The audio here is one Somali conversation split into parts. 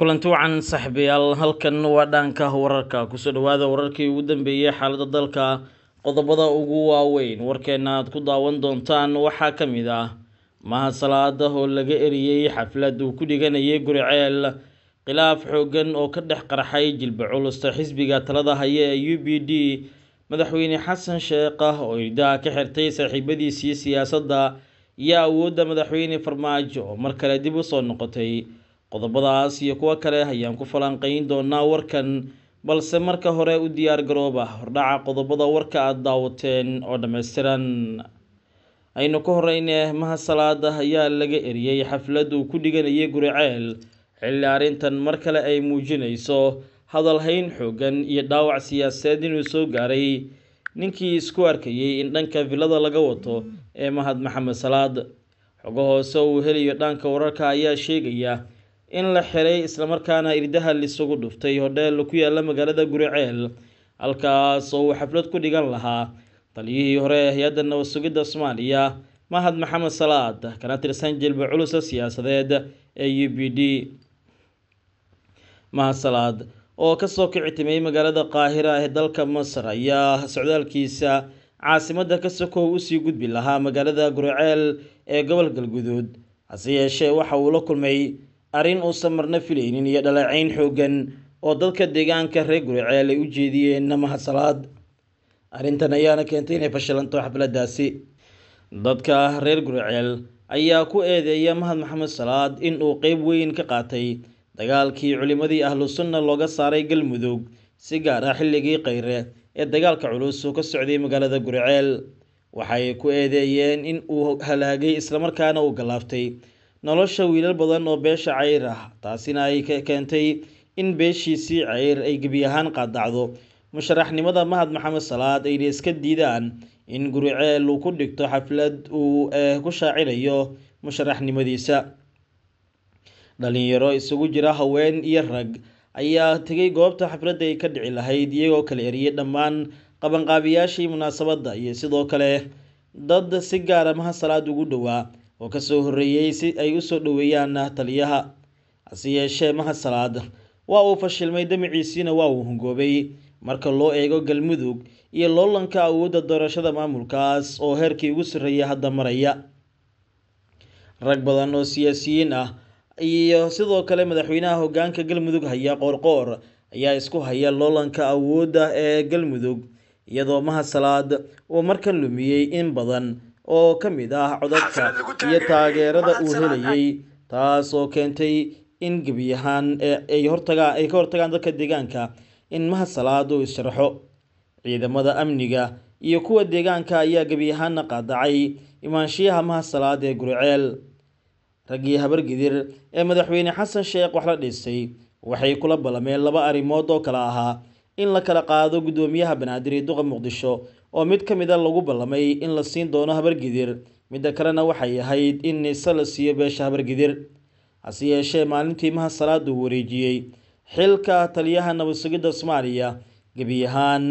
kulanti wacan saaxiibayaal halkan waa dhanka wararka ku soo dhawaada wararkii ugu dambeeyay xaaladda dalka qodobada ugu waaweyn warkeena aad ku daawan doontaan waxa kamid ah Mahad Salaad oo laga eriyay xaflad uu ku dhiganayay guriceel khilaaf xoogan oo ka dhex qarxay jilba culus xisbiga talada haya ee UPD madaxweyne xasan sheekh oo idaa ka xirtay saaxiibadiisa siyaasadda yaa awoodda madaxweyne farmaajo oo mar kale dib u soo noqotay qodobadaas iyo kuwa kale ayaan ku falanqayn doonaa warkan balse marka hore u diyaar garooba hordhaca qodobada warka aad daawateen oo dhameystiran aynu ku horeynay Mahad Salaad ayaa laga eriyay xaflad uu ku dhiganayay guriceel xilli arintan mar kale ay muujinayso hadal hayn xoogan iyo dhaawac siyaasadeed inuu soo gaaray ninkii isku arkayay in dhanka vilada laga wato ee Mahad Salaad xogo hoose uu heliyo dhanka wararka ayaa sheegaya in la xiray isla markaana irdaha lisugu dhuftay hodheel ku yaala magaalada Guriceel halkaas oo xaflad ku dhigan lahaa taliyihii hore ee hay'adda nabadgelyada Soomaaliya Mahad Salaad kana tirsan jilba culus siyaasadeed ee UPD Mahad Salaad oo ka soo kicitimay magaalada Qaahira ee dalka Masar ayaa socdaalkiisa caasimadda ka Sokow u sii gudbi lahaa magaalada Guriceel ee gobolka Galmudug hase yeeshee waxa uu la kulmay arin oo samarna filaynin iyo dhaleeceyn xoogan oo dadka deegaanka reer Guriceel ay u jeediyeen Mahad Salaad arintan ayaana keentay inay fashilanto xafladdaasi dadka reer Guriceel ayaa ku eedeeyay Mahad Salaad in uu qayb weyn ka qaatay dagaalkii culimadii ahlu sunna looga saaray Galmudug si gaar ah xilligii qayre ee dagaalka culus oo ka socday magaalada Guriceel waxay ku eedeeyeen in uu halaagay isla markaana uu galaaftay nolosha wiilal badan oo beesha cayr ah taasina ay keentay in beeshiisi cayr ay gabi ahaan qaadacdo musharaxnimada Mahad Salaad ay iska diidaan in Guriceel uu ku dhigto xaflad uu ku shaacirayo musharaxnimadiisa dhalinyaro isugu jira haween iyo rag ayaa tagay goobta xafladda ay ka dhici lahayd iyagoo kala eriyay dhammaan qabanqaabiyaashii munaasabadda iyo sidoo kale dad si gaar ah Salaad ugu dhawaa oo ka soo horeeyay si ay u soo dhaweeyaan taliyaha asiyeeshee Mahad Salaad waa uu fashilmay damaciisina waa uu hungoobay marka loo eego Galmudug iyo loolanka awoodda doorashada maamulkaas oo heerkii ugu sareeyay hadda maraya rag badan oo siyaasiyiin ah iyo sidoo kale madaxweynaha hoggaanka Galmudug haya qorqor ayaa isku haya loolanka awoodda ee Galmudug iyadoo Mahad Salaad oo markan lumiyay in badan oo kamid ah codadka iyo taageerada uu helayay taas oo keentay in gabi ahaan ay hortagaan dadka deegaanka in Mahad Salaad uu sharaxo ciidamada amniga iyo kuwa deegaanka ayaa gabi ahaan qaadacay imaanshiyaha Mahad Salaad ee Guriceel ragii Habargidir ee madaxweyne xasan sheekh wax la dhisay waxay kula balameen laba arimood oo kala ahaa in la kala qaado gudoomiyaha Banaadir ee duqa Muqdisho oo mid kamid ah lagu balamay in la siin doono Habargidir mid kalena waxay ahayd in isla siiyo beesha Habargidir hase yeeshee maalintii Mahad Salaad uu wareejiyay xilka taliyaha nabadgelyada Soomaaliya gabi ahaan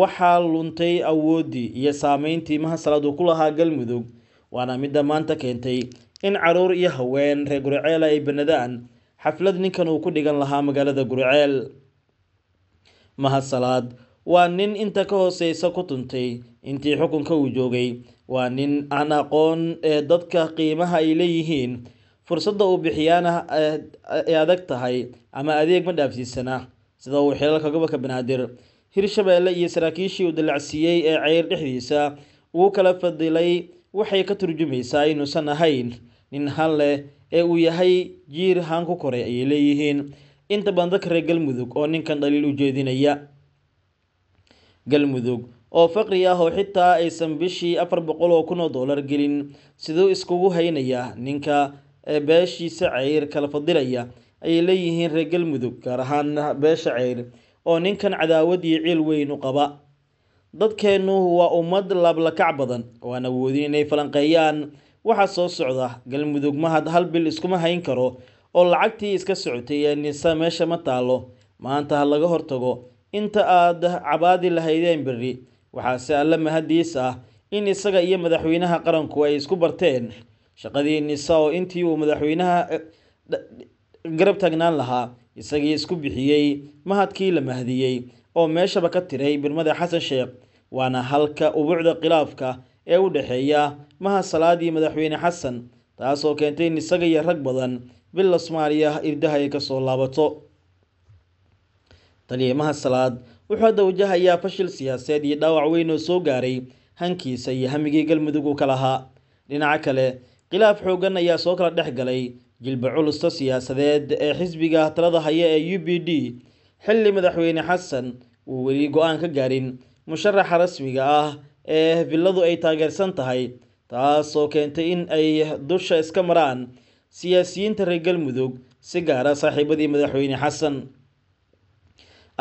waxa luntay awoodii iyo saameyntii Mahad Salaad ku lahaa Galmudug waana mid maanta keentay in caruur iyo haween reer Guriceel ay banadaan xaflad ninkan uu ku dhigan lahaa magaalada Guriceel Mahad Salaad waa nin inta ka hooseysa ku tuntay intii xukunka uu joogay waa nin aan aqoon ee dadka qiimaha ay leeyihiin fursadda uu bixiyana ay adag tahay ama adeeg ma dhaafsiisana sida uu xeelalka gobolka Banaadir Hirshabeelle iyo saraakiishii u dalacsiiyay ee cayr dhexdiisa uu kala fadilay waxay ka turjumaysaa inuusan ahayn nin hal leh ee uu yahay jiir haan ku koray ay leeyihiin inta badan dadka reer Galmudug oo ninkan dhaliil u jeedinaya Galmudug oo faqri ah oo xitaa aysan bishii $400,000 gelin sidoo iskugu haynaya ninka beeshiisa cayr kala fadilaya ay leeyihiin reer Galmudug gaar ahaan beesha cayr oo ninkan cadaawad iyo ciil weyn u qaba dadkeenu waa ummad lab la kac badan waana woodin inay falanqeeyaan waxa soo socda Galmudug ma had hal bil isku ma hayn karo oo lacagtii iska socotay ee nisaa meesha ma taalo maanta laga hortago inta aad cabaadi lahaydeen bari waxa se alla mahadiis ah in isaga iyo madaxweynaha qaranku ay isku barteen shaqadii nisaa oo intii uu madaxweynaha garab tagnaan lahaa isagii isku bixiyay mahadkii la mahdiyay oo meeshaba ka tiray birmada xasan sheekh waana halka ubuucda khilaafka ee u dhaxeeya Mahad Salaad iyo madaxweyne xasan taasoo keentay in isaga iyo rag badan bil Soomaaliya irdaha ay ka soo laabato taliye Mahad Salaad wuxuu hadda wajahayaa fashil siyaasadeed iyo dhaawac weyn oo soo gaaray hankiisa iyo hamigii Galmudug oo kala ahaa dhinaca kale khilaaf xoogan ayaa soo kala dhex galay jilba culusta siyaasadeed ee xisbiga talada haya ee UPD xilli madaxweyne xasan uu weli go'aan ka gaarin musharaxa rasmiga ah ee biladu ay taageersan tahay taasoo keentay in ay dusha iska maraan siyaasiyiinta reer Galmudug si gaar ah saaxiibadii madaxweyne xasan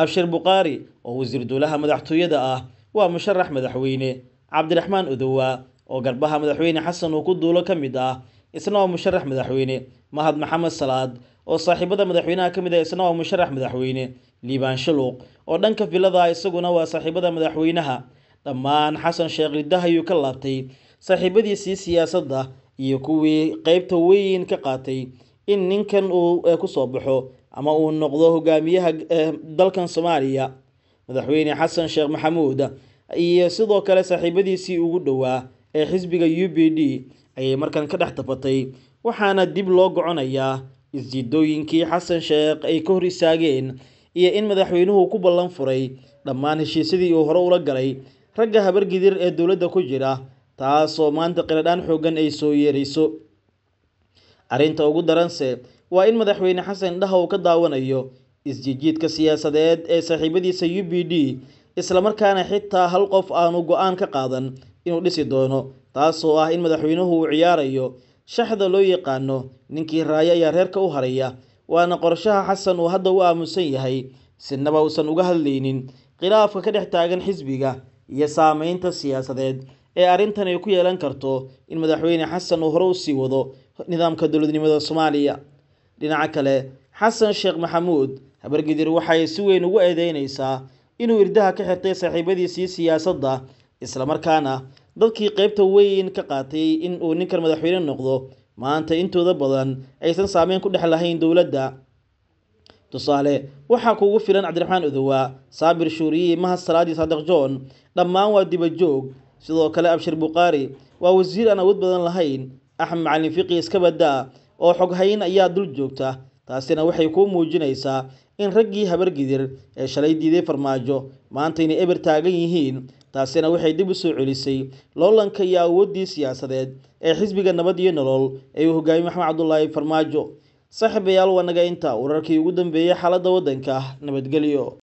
abshir buqaari oo wasiir dowlaha madaxtooyada ah waa musharax madaxweyne cabdiraxmaan udowa oo garbaha madaxweyne xasan uu ku duulo kamid ah isna waa musharax madaxweyne mahad maxamed salaad oo saaxiibada madaxweynaha kamid ah isna waa musharax madaxweyne liibaan shaluuq oo dhanka vilada isaguna waa saaxiibada madaxweynaha dhammaan xasan sheekh ridaha ayuu ka laabtay saaxiibadiisii siyaasadda iyo kuwii qaybta weyn ka qaatay in ninkan uu ku soo baxo ama uu noqdo hogaamiyaha dalkan Soomaaliya madaxweyne xasan sheekh maxamuud iyo sidoo kale saaxiibadiisii ugu dhawaa ee xisbiga UPD ayay markan ka dhex tafatay waxaana dib loo goconayaa isjiidooyinkii xasan sheekh ay ka hor istaageen iyo in madaxweynuhu ku ballan furay dhammaan heshiisyadii uu hore ula galay ragga habargidir ee dawladda ku jira taasoo maanta qiradaan xoogan ay soo yeerayso arinta ugu daranse waa in madaxweyne xasan dhaha uu ka daawanayo isjiidjiidka siyaasadeed ee saaxiibadiisa UPD isla markaana xitaa hal qof aanu go'aan ka qaadan inuu dhisi doono taasoo ah in madaxweynuhu uu ciyaarayo shaxda loo yaqaano ninkii raaya ayaa reerka u haraya waana qorshaha xasan uu hadda u aamusan yahay sinaba uusan uga hadlaynin khilaafka ka dhex taagan xisbiga iyo saameynta siyaasadeed ee arintan ay ku yeelan karto in madaxweyne xasan uu hore u sii wado nidaamka dawladnimada Soomaaliya dhinaca kale xasan sheekh maxamuud habargidir waxay si weyn ugu eedeynaysaa inuu irdaha ka xirtay saaxiibadiisii siyaasadda isla markaana dadkii qaybta weyn ka qaatay in uu ninkan madaxweyne noqdo maanta intooda badan aysan saameyn ku dhex lahayn dawladda tusaale waxa kuugu filan cabdiraxmaan udowa saabir shuuriye mahad salaad saddex joon dhammaan waa diba joog sidoo kale abshir buqaari waa wasiir aan awood badan lahayn axmed macalin fiqi iska badaa oo xog hayn ayaa dul joogta taasina waxay ku muujinaysaa in raggii habargidir ee shalay diiday farmaajo maanta inay eber taagan yihiin taasina waxay dib u soo celisay loolanka iyo awoodii siyaasadeed ee xisbiga nabad iyo nolol ee hogaamiye maxamed cabdullaahi farmaajo saaxiibayaal wanaga inta wararkii ugu dambeeyay xaaladda wadanka nabadgelyo